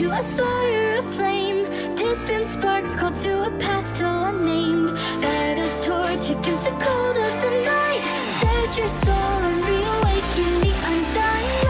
to aspire a flame. Distant sparks call to a past still unnamed. Light this torch against the cold of the night. Search your soul and reawaken the undone light.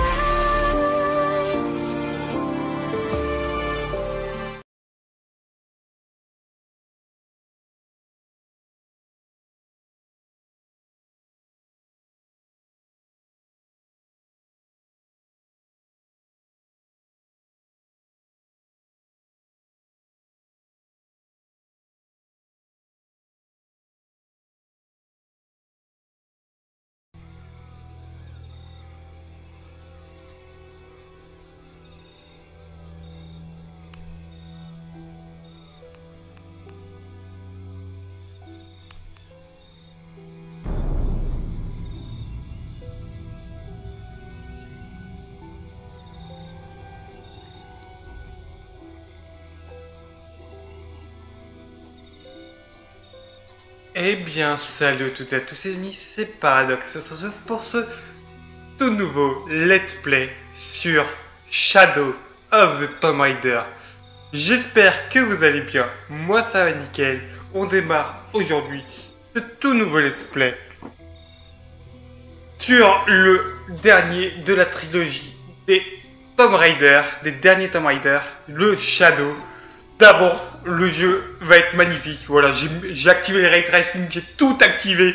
Eh bien, salut toutes et à tous, c'est amis, c'est Paradox 69 pour ce tout nouveau Let's Play sur Shadow of the Tomb Raider. J'espère que vous allez bien, moi ça va nickel. On démarre aujourd'hui ce tout nouveau Let's Play sur le dernier de la trilogie des Tomb Raider, des derniers Tomb Raider, le Shadow. D'abord, le jeu va être magnifique. Voilà, j'ai activé les ray tracing, j'ai tout activé.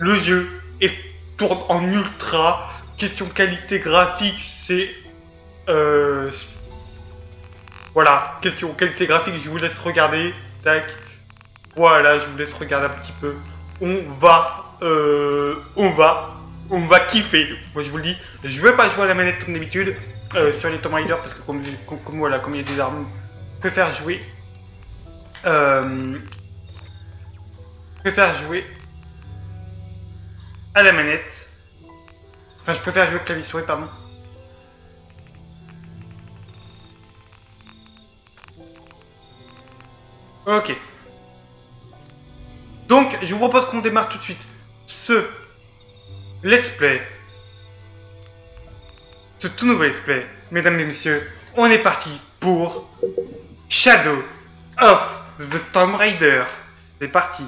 Le jeu tourne en ultra. Question qualité graphique, c'est... Voilà, question qualité graphique, je vous laisse regarder. Tac. Voilà, je vous laisse regarder un petit peu. On va kiffer. Moi, je vous le dis, je vais pas jouer à la manette comme d'habitude sur les Tomb Raider parce que comme voilà, comme il y a des armes... Je préfère jouer à la manette. Enfin, je préfère jouer au clavier souris, pardon. Ok. Donc, je vous propose qu'on démarre tout de suite ce Let's Play. Ce tout nouveau Let's Play. Mesdames et messieurs, on est parti pour... Shadow of the Tomb Raider, c'est parti.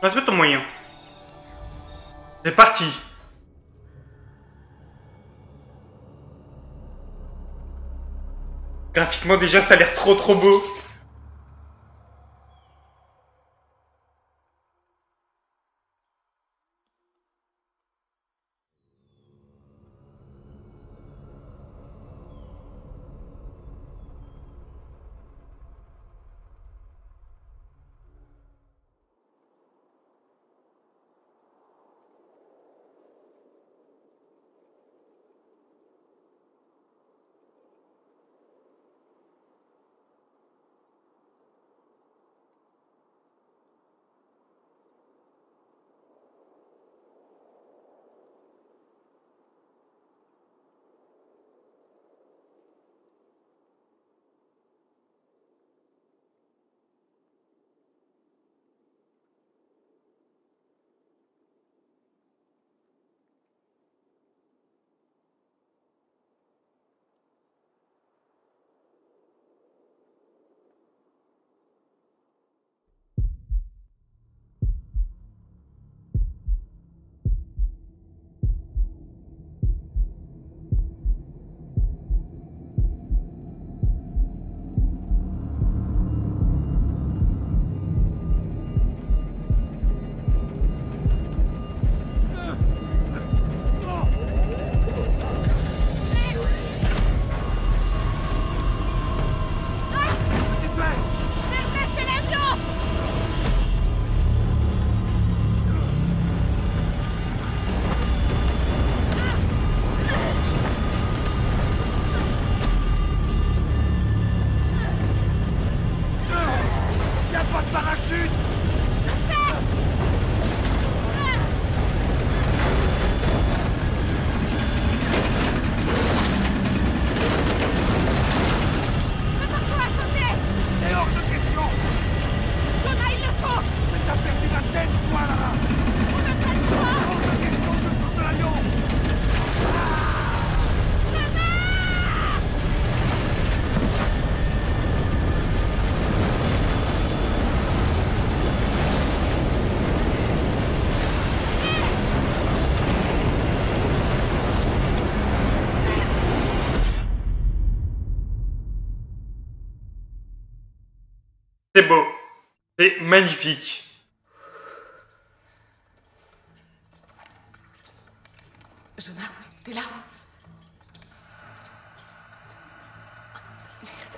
Passe-moi ton moyen. C'est parti. Graphiquement déjà ça a l'air trop beau. C'est magnifique. Jonah, t'es là? Merde.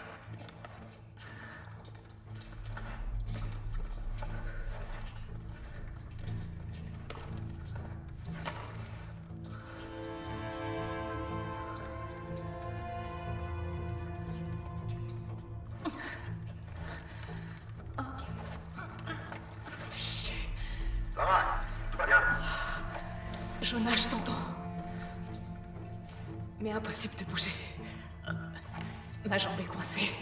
Shit. Ça va? Tout va bien? Jonah, je t'entends. Mais impossible de bouger. Ma jambe est coincée.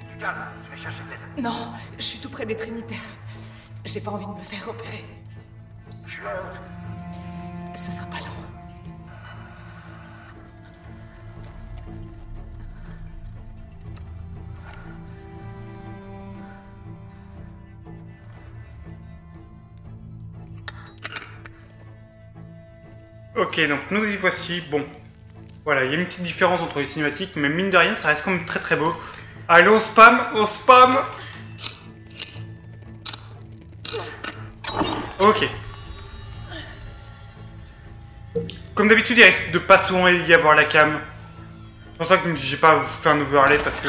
Tu calmes, je vais chercher de l'aide. Non, je suis tout près des Trinitaires. J'ai pas envie de me faire opérer. Je suis à haute. Ce sera pas long. Ok, donc nous y voici. Bon. Voilà, il y a une petite différence entre les cinématiques, mais mine de rien, ça reste quand même très très beau. Allez, on spam, on spam. Ok. Comme d'habitude, il risque de pas souvent y avoir la cam. C'est pour ça que j'ai pas fait un overlay, parce que...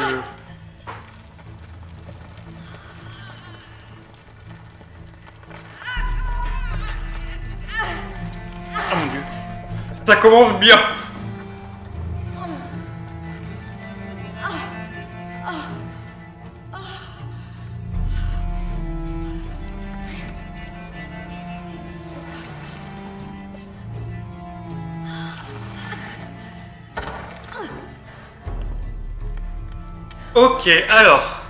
Ah mon dieu. Ça commence bien. Ok, alors.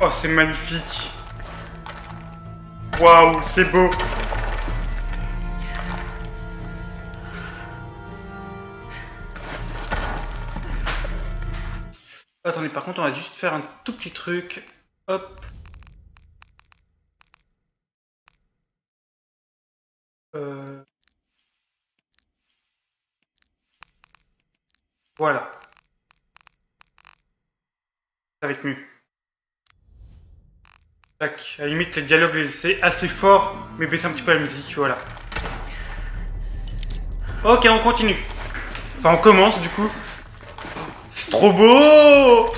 Oh, c'est magnifique. Waouh, c'est beau. Attendez, par contre, on va juste faire un tout petit truc. Hop. Voilà. Ça va être mieux. Tac. À la limite, les dialogues, les laisser assez fort, mais baisser un petit peu la musique. Voilà. Ok, on continue. Enfin, on commence du coup. C'est trop beau!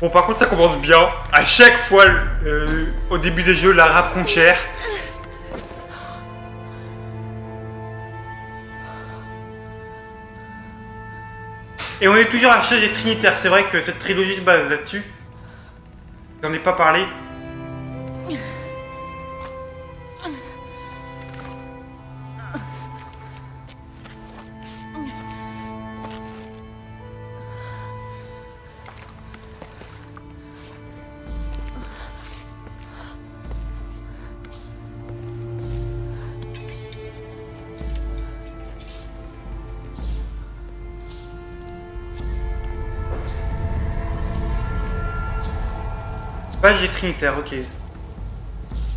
Bon, par contre, ça commence bien. À chaque fois, au début des jeux, Lara prend cher. Et on est toujours à la recherche des Trinitaires. C'est vrai que cette trilogie se base là-dessus. J'en ai pas parlé. J'ai Trinitaire, ok.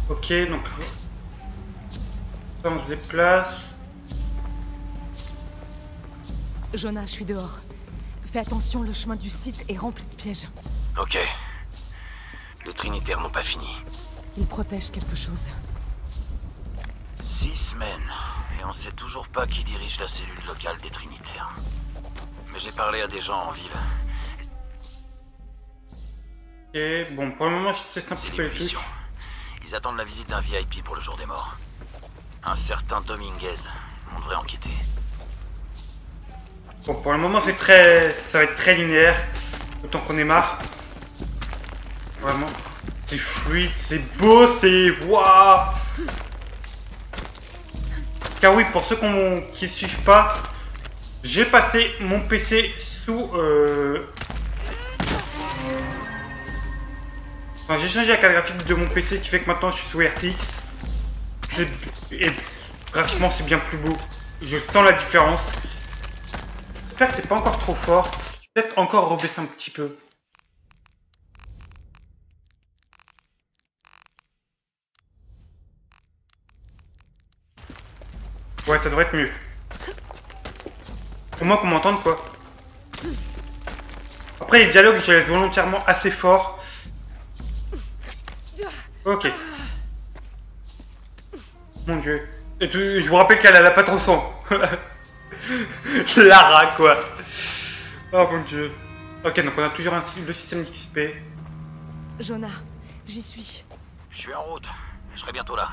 Ok, donc ça, on se déplace. Jonah, je suis dehors. Fais attention, le chemin du site est rempli de pièges. Ok. Les Trinitaires n'ont pas fini. Ils protègent quelque chose. 6 semaines, et on sait toujours pas qui dirige la cellule locale des Trinitaires. Mais j'ai parlé à des gens en ville. Ok, bon, pour le moment je teste un petit peu les trucs. Ils attendent la visite d'un VIP pour le jour des morts. Un certain Dominguez, on devrait enquêter. Bon, pour le moment c'est très... ça va être très linéaire, autant qu'on est marre. Vraiment, c'est fluide, c'est beau, c'est... Waouh! Car oui, pour ceux qui suivent pas, j'ai passé mon PC sous... Enfin, j'ai changé la carte graphique de mon PC, ce qui fait que maintenant je suis sous RTX. Et graphiquement, c'est bien plus beau. Je sens la différence. J'espère que c'est pas encore trop fort. Je vais peut-être encore rebaisser un petit peu. Ouais, ça devrait être mieux. Au moins qu'on m'entende, quoi. Après, les dialogues, je les laisse volontairement assez forts. Ok. Mon dieu. Et je vous rappelle qu'elle a pas trop sang. Lara, quoi. Oh mon dieu. Ok, donc on a toujours le système d'XP. Jonah, j'y suis. Je suis en route. Je serai bientôt là.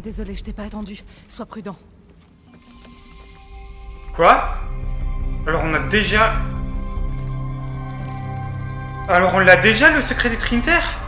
Désolé, je t'ai pas attendu. Sois prudent. Quoi? Alors on a déjà... Alors on l'a déjà, le secret des Trinitaires?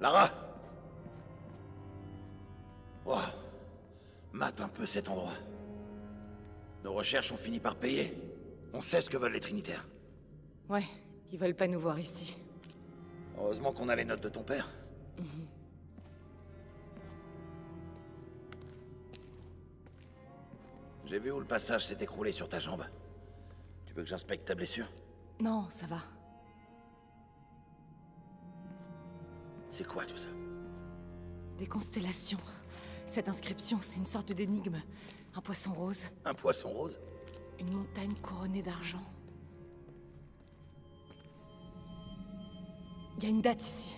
Lara! Wow. Mate un peu cet endroit. Nos recherches ont fini par payer. On sait ce que veulent les Trinitaires. Ouais, ils veulent pas nous voir ici. Heureusement qu'on a les notes de ton père. J'ai vu où le passage s'est écroulé sur ta jambe. Tu veux que j'inspecte ta blessure? Non, ça va. C'est quoi tout ça? Des constellations. Cette inscription, c'est une sorte d'énigme. Un poisson rose. Un poisson rose? Une montagne couronnée d'argent. Il y a une date ici.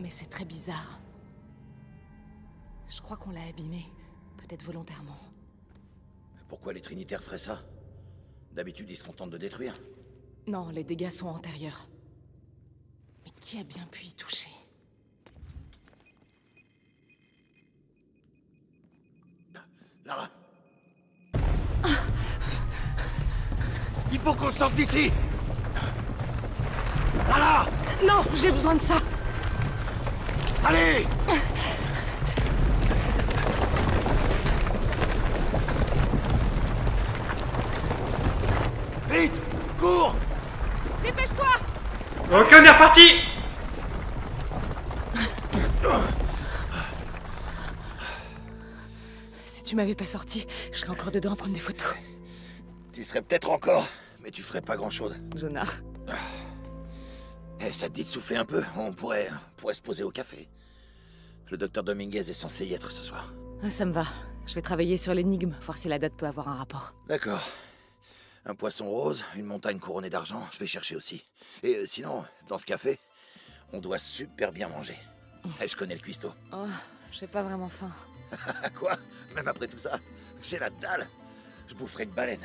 Mais c'est très bizarre. Je crois qu'on l'a abîmée. Peut-être volontairement. Pourquoi les Trinitaires feraient ça? D'habitude, ils se contentent de détruire. Non, les dégâts sont antérieurs. Mais qui a bien pu y toucher? Lara! Il faut qu'on sorte d'ici! Lara! Non, j'ai besoin de ça! Allez! Vite! Cours! Dépêche-toi! Ok, on est reparti. Si tu m'avais pas sorti, je serais encore dedans à prendre des photos. Tu serais peut-être encore, mais tu ferais pas grand-chose. Jonah. Eh, ça te dit de souffler un peu? On pourrait se poser au café. Le docteur Dominguez est censé y être ce soir. Ça me va. Je vais travailler sur l'énigme, voir si la date peut avoir un rapport. D'accord. Un poisson rose, une montagne couronnée d'argent, je vais chercher aussi. Et sinon, dans ce café, on doit super bien manger. Et je connais le cuistot. Oh, j'ai pas vraiment faim. Quoi? Même après tout ça? J'ai la dalle. Je boufferai une baleine.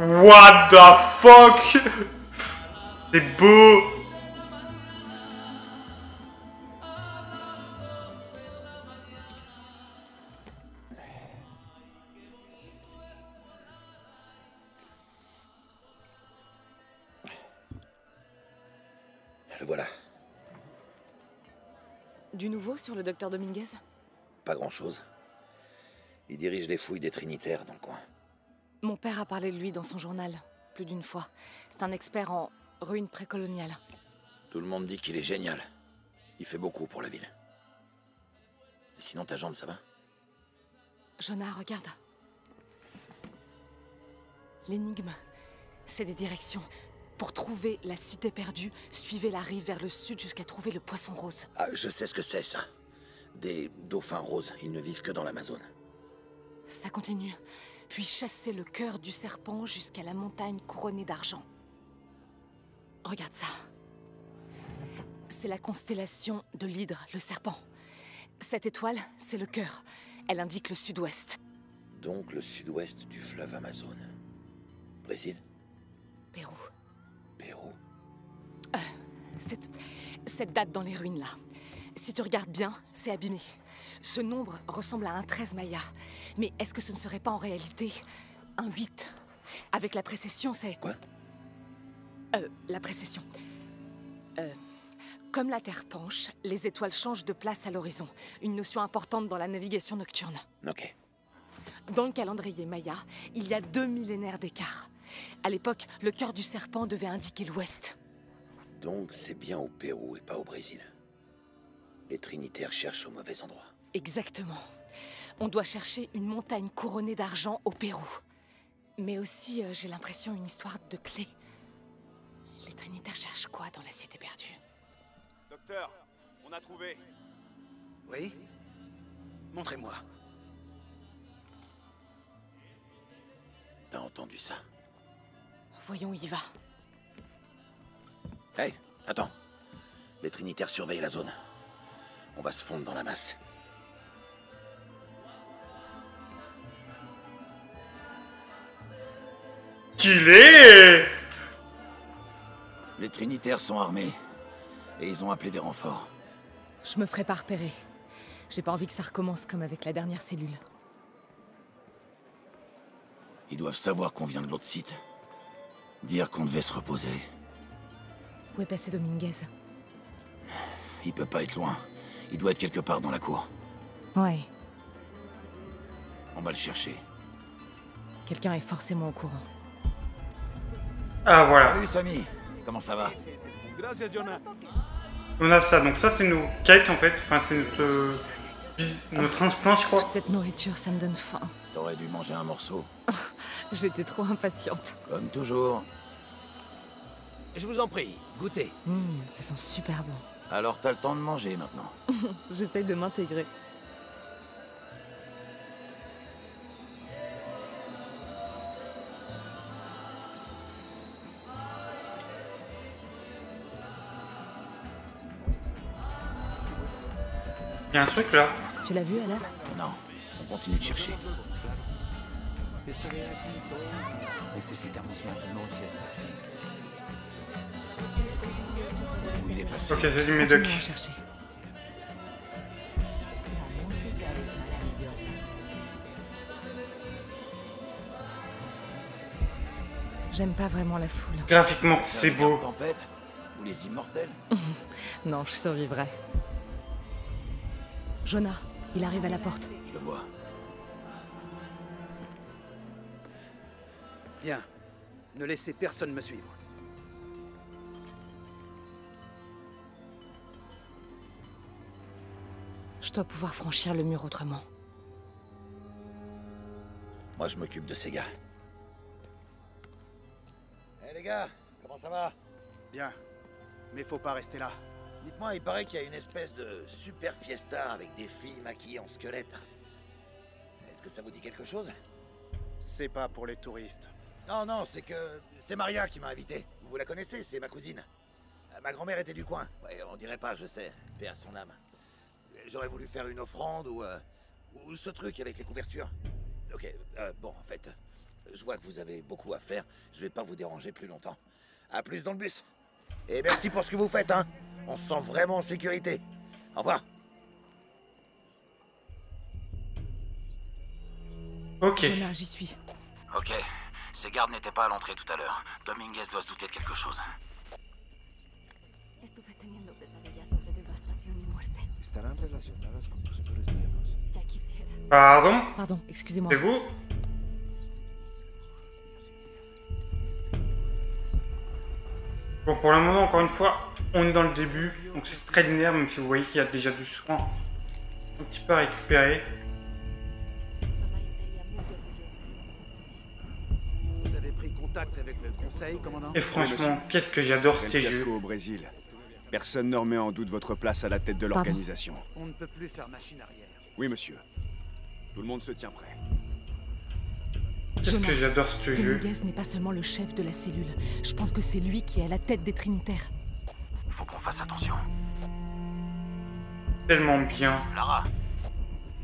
What the fuck? C'est beau. Voilà. Du nouveau sur le docteur Dominguez? Pas grand-chose. Il dirige les fouilles des Trinitaires dans le coin. Mon père a parlé de lui dans son journal, plus d'une fois. C'est un expert en ruines précoloniales. Tout le monde dit qu'il est génial. Il fait beaucoup pour la ville. Et sinon, ta jambe, ça va? Jonah, regarde. L'énigme, c'est des directions. Pour trouver la cité perdue, suivez la rive vers le sud jusqu'à trouver le poisson rose. Ah, je sais ce que c'est, ça. Des dauphins roses, ils ne vivent que dans l'Amazone. Ça continue. Puis chassez le cœur du serpent jusqu'à la montagne couronnée d'argent. Regarde ça. C'est la constellation de l'hydre, le serpent. Cette étoile, c'est le cœur. Elle indique le sud-ouest. Donc le sud-ouest du fleuve Amazone. Brésil? Pérou. Cette date dans les ruines, là. Si tu regardes bien, c'est abîmé. Ce nombre ressemble à un 13 maya. Mais est-ce que ce ne serait pas en réalité un 8? Avec la précession, c'est... Quoi ? La précession. Comme la Terre penche, les étoiles changent de place à l'horizon. Une notion importante dans la navigation nocturne. Ok. Dans le calendrier maya, il y a 2 millénaires d'écart. À l'époque, le cœur du serpent devait indiquer l'ouest. Donc c'est bien au Pérou et pas au Brésil. Les Trinitaires cherchent au mauvais endroit. Exactement. On doit chercher une montagne couronnée d'argent au Pérou. Mais aussi, j'ai l'impression, une histoire de clé. Les Trinitaires cherchent quoi dans la cité perdue? Docteur, on a trouvé. Oui? Montrez-moi. T'as entendu ça? Voyons, il va. Hey, attends. Les Trinitaires surveillent la zone. On va se fondre dans la masse. Qu'il est! Les Trinitaires sont armés. Et ils ont appelé des renforts. Je me ferai pas repérer. J'ai pas envie que ça recommence comme avec la dernière cellule. Ils doivent savoir qu'on vient de l'autre site. Dire qu'on devait se reposer. Où est passé Dominguez? Il peut pas être loin. Il doit être quelque part dans la cour. Ouais. On va le chercher. Quelqu'un est forcément au courant. Ah voilà. Salut Samy, comment ça va? Gracias, Jonah. On a ça, donc ça c'est nos kites en fait, enfin c'est notre instinct je crois. Toute cette nourriture, ça me donne faim. T'aurais dû manger un morceau. J'étais trop impatiente. Comme toujours. Je vous en prie, goûtez. Ça sent super bon. Alors t'as le temps de manger maintenant. J'essaye de m'intégrer. Il y a un truc là. Tu l'as vu, Alain? Non, on continue de chercher. Où il est passé? Ok, c'est du médoc. J'aime pas vraiment la foule. Graphiquement, c'est beau. Tempête ou les immortels? Non, je survivrai. Jonah, il arrive à la porte. Je le vois. Bien. Ne laissez personne me suivre. Je dois pouvoir franchir le mur autrement. Moi, je m'occupe de ces gars. Hé, les gars, comment ça va? Bien. Mais faut pas rester là. Dites-moi, il paraît qu'il y a une espèce de super fiesta avec des filles maquillées en squelette. Est-ce que ça vous dit quelque chose? C'est pas pour les touristes. Non, non, c'est que... c'est Maria qui m'a invité. Vous la connaissez, c'est ma cousine. Ma grand-mère était du coin. Ouais, on dirait pas, je sais. Paix à son âme. J'aurais voulu faire une offrande ou ce truc avec les couvertures. Ok, bon, en fait, je vois que vous avez beaucoup à faire. Je vais pas vous déranger plus longtemps. À plus dans le bus. Et merci pour ce que vous faites, hein. On se sent vraiment en sécurité. Au revoir. Ok. Jonah, j'y suis. Ok. Ces gardes n'étaient pas à l'entrée tout à l'heure. Dominguez doit se douter de quelque chose. Pardon? Pardon, excusez-moi. C'est vous? Bon, pour le moment, encore une fois, on est dans le début, donc c'est très linéaire, même si vous voyez qu'il y a déjà du soin un petit peu à récupérer. Vous avez pris contact avec le conseil, commandant? Et franchement, qu'est-ce que j'adore ces jeux. Au Brésil. Personne ne remet en doute votre place à la tête de l'organisation. On ne peut plus faire machine arrière. Oui, monsieur. Tout le monde se tient prêt. Qu'est-ce que j'adore ce jeu. Dominguez n'est pas seulement le chef de la cellule. Je pense que c'est lui qui est à la tête des Trinitaires. Faut qu'on fasse attention. Tellement bien. Lara.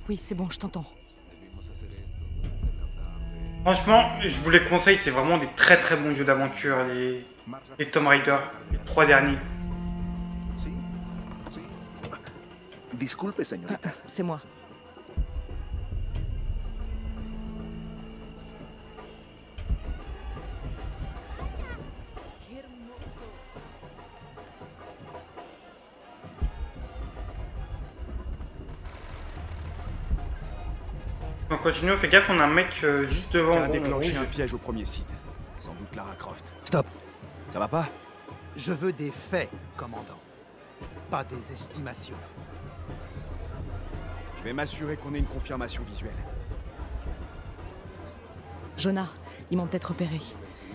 Oui, c'est bon, je t'entends. Franchement, je vous les conseille, c'est vraiment des très très bons jeux d'aventure, les Tomb Raider, les 3 derniers. Disculpe, señorita. C'est moi. continue, fais gaffe, on a un mec juste devant. On a déclenché un piège au premier site. Sans doute Lara Croft. Stop. Ça va pas? Je veux des faits, commandant. Pas des estimations. Je vais m'assurer qu'on ait une confirmation visuelle. Jonah, ils m'ont peut-être repéré.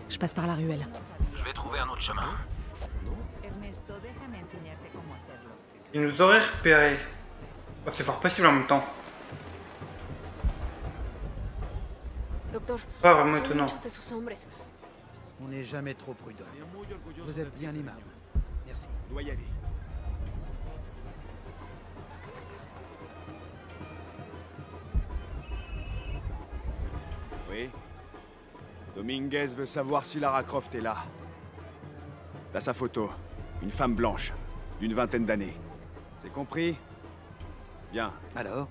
Je passe par la ruelle. Je vais trouver un autre chemin. Ils nous auraient repéré. Oh, c'est fort possible en même temps. Pas vraiment étonnant. On n'est jamais trop prudent. Vous êtes bien aimable. Merci. Doit y aller. Oui. Dominguez veut savoir si Lara Croft est là. T'as sa photo. Une femme blanche, d'une 20aine d'années. C'est compris? Bien. Alors?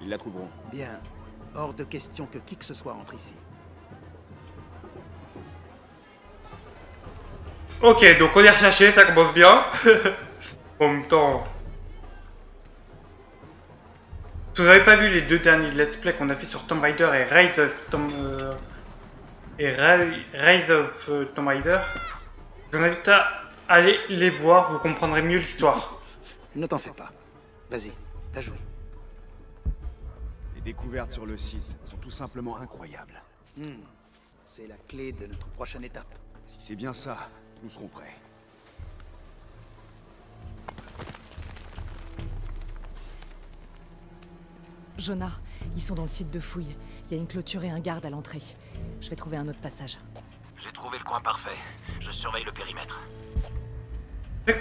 Ils la trouveront. Bien. Hors de question que qui que ce soit rentre ici. Ok, donc on est recherché, ça commence bien. En même temps... Si vous n'avez pas vu les deux derniers let's play qu'on a fait sur Tomb Raider et Rise of Tomb Raider, je vous invite à aller les voir, vous comprendrez mieux l'histoire. Ne t'en fais pas. Vas-y, la joue. Les découvertes sur le site sont tout simplement incroyables. C'est la clé de notre prochaine étape. Si c'est bien ça, nous serons prêts. Jonah, ils sont dans le site de fouille. Il y a une clôture et un garde à l'entrée. Je vais trouver un autre passage. J'ai trouvé le coin parfait. Je surveille le périmètre.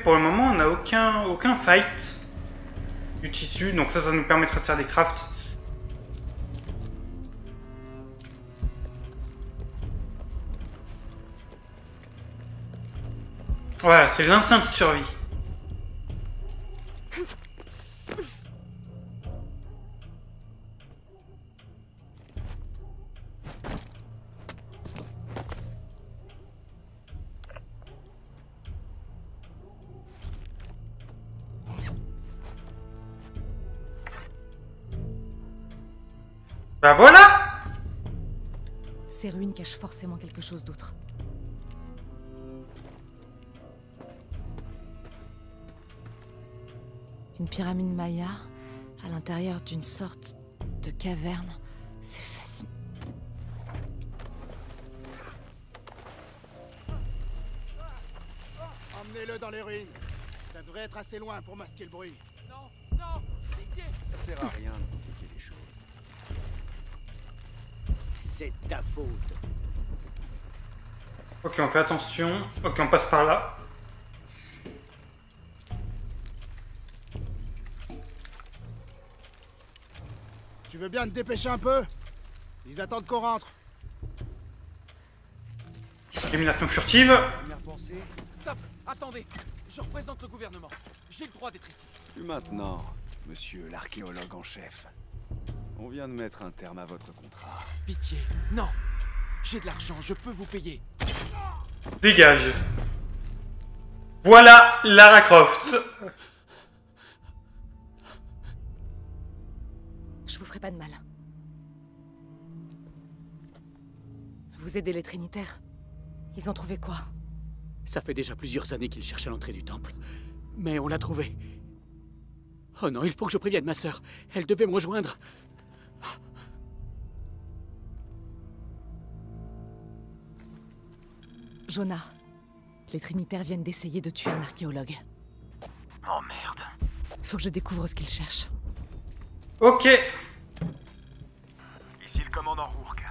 Pour le moment, on n'a aucun fight du tissu, donc ça nous permettra de faire des crafts. Voilà, c'est l'instinct de survie. Bah voilà! Ces ruines cachent forcément quelque chose d'autre. Une pyramide maya, à l'intérieur d'une sorte de caverne, c'est fascinant. Emmenez-le dans les ruines. Ça devrait être assez loin pour masquer le bruit. Non, non, pitié. Ça sert à rien de compliquer les choses. C'est ta faute. Ok, on fait attention. Ok, on passe par là. Tu veux bien te dépêcher un peu? Ils attendent qu'on rentre. Élimination furtive. Stop! Attendez! Je représente le gouvernement. J'ai le droit d'être ici. Plus maintenant, monsieur l'archéologue en chef. On vient de mettre un terme à votre contrat. Pitié, non! J'ai de l'argent, je peux vous payer. Dégage. Voilà Lara Croft. Je vous ferai pas de mal. Vous aidez les Trinitaires? Ils ont trouvé quoi? Ça fait déjà plusieurs années qu'ils cherchent à l'entrée du temple. Mais on l'a trouvé. Oh non, il faut que je prévienne ma sœur. Elle devait me rejoindre. Jonah, les Trinitaires viennent d'essayer de tuer un archéologue. Oh merde. Faut que je découvre ce qu'ils cherchent. Ok. Ici le commandant Rourke.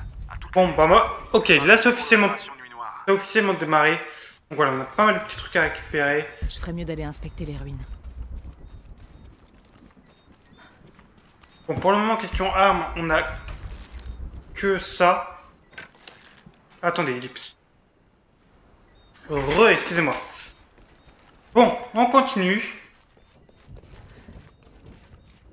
Bon bah moi, ok, là c'est officiellement démarré. Donc voilà, on a pas mal de petits trucs à récupérer. Je ferais mieux d'aller inspecter les ruines. Bon, pour le moment, question armes, on a que ça. Attendez, ellipse. Excusez-moi. Bon, on continue.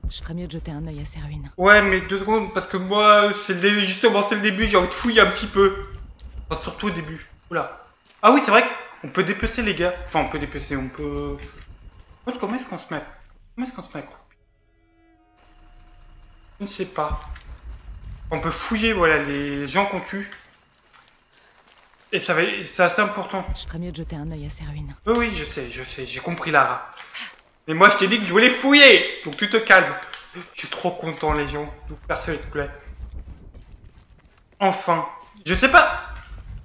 Je ferais mieux de jeter un œil à ces ruines. Ouais, mais 2 secondes, parce que moi, justement, c'est le début, j'ai envie de fouiller un petit peu. Enfin, surtout au début. Oula. Ah oui, c'est vrai qu'on peut dépecer, les gars. Enfin, on peut dépecer, on peut... Comment est-ce qu'on se met? Je ne sais pas. On peut fouiller, voilà, les gens qu'on tue. Et ça va, c'est assez important. Je ferais mieux de jeter un œil à ces ruines. Oui, oui, je sais, j'ai compris, Lara. Mais moi, je t'ai dit que je voulais fouiller, donc tu te calmes. Je suis trop content, les gens, de vous faire ce let's play. Enfin, je sais pas.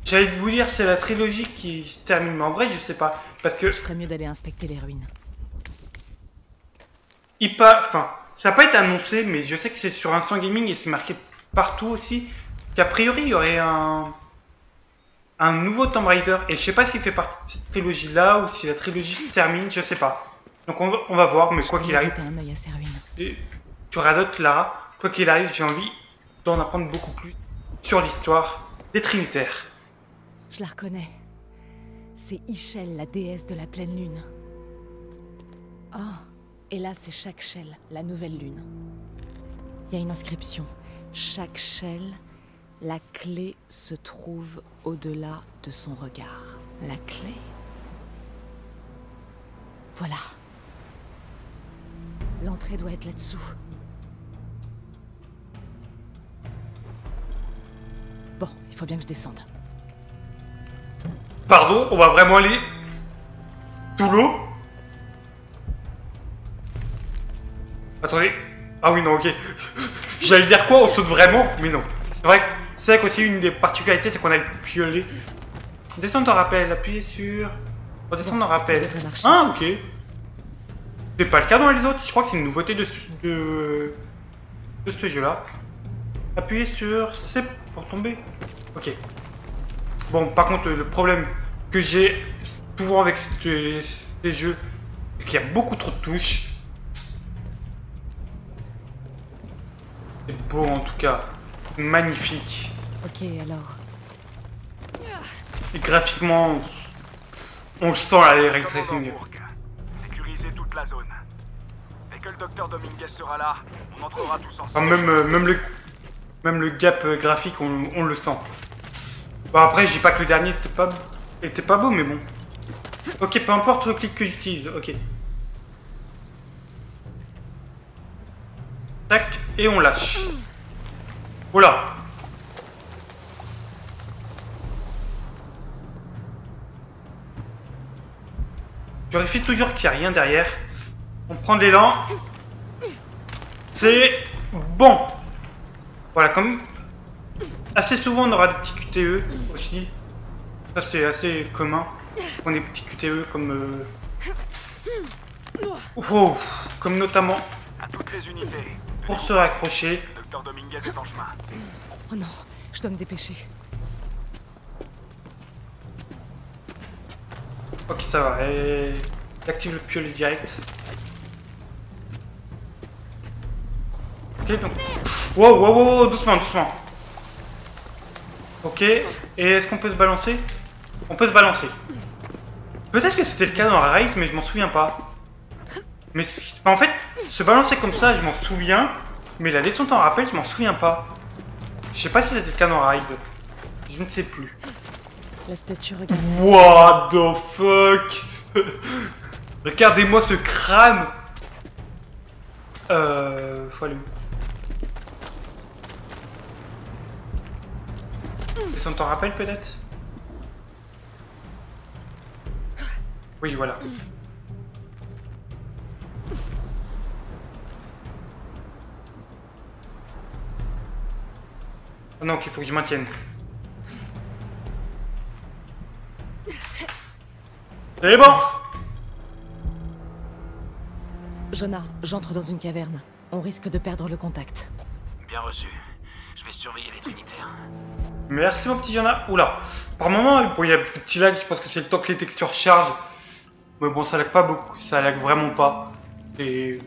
J'allais vous dire, c'est la trilogie qui se termine, mais en vrai, je sais pas, parce que... Je ferais mieux d'aller inspecter les ruines. Enfin, ça n'a pas été annoncé, mais je sais que c'est sur Instant Gaming et c'est marqué partout aussi, qu'a priori, il y aurait un nouveau Tomb Raider, et je sais pas s'il fait partie de cette trilogie-là, ou si la trilogie se termine, je sais pas. Donc on va voir, mais quoi qu'il arrive... Tu radotes, Lara, quoi qu'il arrive, j'ai envie d'en apprendre beaucoup plus sur l'histoire des Trinitaires. Je la reconnais. C'est Ishel, la déesse de la pleine lune. Oh, et là c'est Chak Chel, la nouvelle lune. Il y a une inscription. Chak Chel, la clé se trouve au-delà de son regard. La clé. Voilà. L'entrée doit être là-dessous. Bon, il faut bien que je descende. Pardon, on va vraiment aller tout l'eau. Attendez. Ah oui, non, ok. J'allais dire quoi? On saute vraiment? Mais non. C'est vrai qu'aussi une des particularités, c'est qu'on a le piolet. Descendre en rappel, appuyez sur... Redescendre en rappel. Ah, ok. C'est pas le cas dans les autres. Je crois que c'est une nouveauté de ce jeu-là. Appuyez sur C pour tomber. Ok. Bon, par contre, le problème que j'ai souvent avec ces jeux, c'est qu'il y a beaucoup trop de touches. C'est beau en tout cas. Magnifique. Ok, alors. Et graphiquement, on le sent à l'air tracing. Sécuriser toute la zone. Dès que le docteur Dominguez sera là, on entrera tous ensemble. Enfin, même le gap graphique, on le sent. Bon, après, je dis pas que le dernier était pas beau, mais bon. Ok, peu importe le clic que j'utilise, ok. Tac, et on lâche. Voilà. Je vérifie toujours qu'il n'y a rien derrière. On prend de l'élan. C'est bon. Voilà, comme... Assez souvent, on aura des petits QTE aussi. Ça, c'est assez commun. On a des petits QTE comme... Oh, comme notamment... À toutes les unités. Pour se raccrocher. Docteur Dominguez est en chemin. Oh non, je dois me dépêcher. Ok, ça va. Et... J'active le piolet direct. Ok, donc... Wow, wow, wow, doucement, doucement. Ok, et est-ce qu'on peut se balancer? On peut se balancer. Peut-être que c'était le cas dans Rise, mais je m'en souviens pas. Mais en fait, se balancer comme ça, je m'en souviens, mais la descente en rappel, je m'en souviens pas. Je sais pas si c'était le cas dans Rise. Je ne sais plus. La statue regarde. What the fuck. Regardez-moi ce crâne. Faut aller où? Et ça, on t'en rappelle peut-être? Oui, voilà. Oh non, il faut que je maintienne. C'est bon! Jonah, j'entre dans une caverne. On risque de perdre le contact. Bien reçu. Je vais surveiller les Trinitaires. Merci mon petit Jonah. Oula. Par moment, il y a un petit lag, je pense que c'est le temps que les textures chargent. Mais bon, ça lag pas beaucoup, ça lag vraiment pas. C'est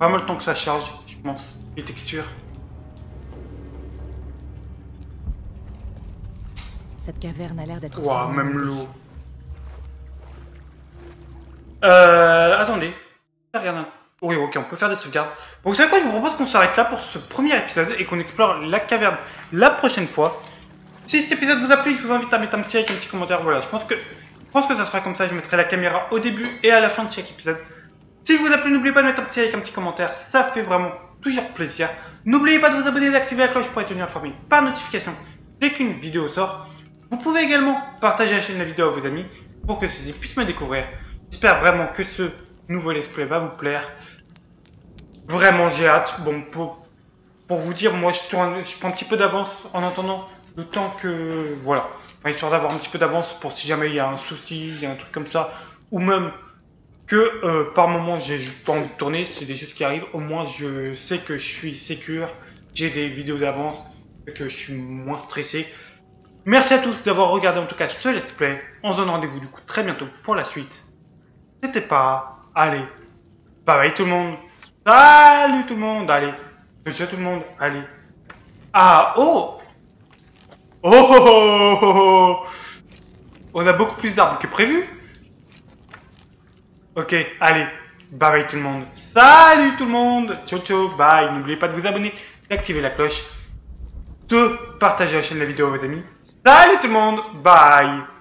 pas mal le temps que ça charge, je pense, les textures. Cette caverne a l'air d'être... Ouah, même l'eau. Attendez. Regarde. Oui, ok, on peut faire des sauvegardes. Bon, vous savez quoi, je vous propose qu'on s'arrête là pour ce premier épisode et qu'on explore la caverne la prochaine fois. Si cet épisode vous a plu, je vous invite à mettre un petit like, un petit commentaire. Voilà, je pense que ça sera comme ça. Je mettrai la caméra au début et à la fin de chaque épisode. Si vous a plu, n'oubliez pas de mettre un petit like, un petit commentaire. Ça fait vraiment toujours plaisir. N'oubliez pas de vous abonner et d'activer la cloche pour être tenu informé par notification dès qu'une vidéo sort. Vous pouvez également partager la chaîne de la vidéo à vos amis pour que ceux-ci puissent me découvrir. J'espère vraiment que ce nouveau let's play va vous plaire. Vraiment j'ai hâte. Bon, pour vous dire, moi je prends un petit peu d'avance en attendant le temps que... Voilà. Enfin, histoire d'avoir un petit peu d'avance pour si jamais il y a un souci, il y a un truc comme ça. Ou même que par moment j'ai juste pas envie de tourner, c'est des choses qui arrivent. Au moins je sais que je suis sécure, j'ai des vidéos d'avance, que je suis moins stressé. Merci à tous d'avoir regardé en tout cas ce let's play. On se donne rendez-vous du coup très bientôt pour la suite. C'était pas... Allez, bye bye tout le monde. Salut tout le monde. Allez, ciao tout le monde. Allez. Ah oh. Oh, oh, oh, oh, oh. On a beaucoup plus d'arbres que prévu. Ok, allez. Bye bye tout le monde. Salut tout le monde. Ciao ciao. Bye. N'oubliez pas de vous abonner, d'activer la cloche, de partager la chaîne de la vidéo à vos amis. Salut tout le monde. Bye.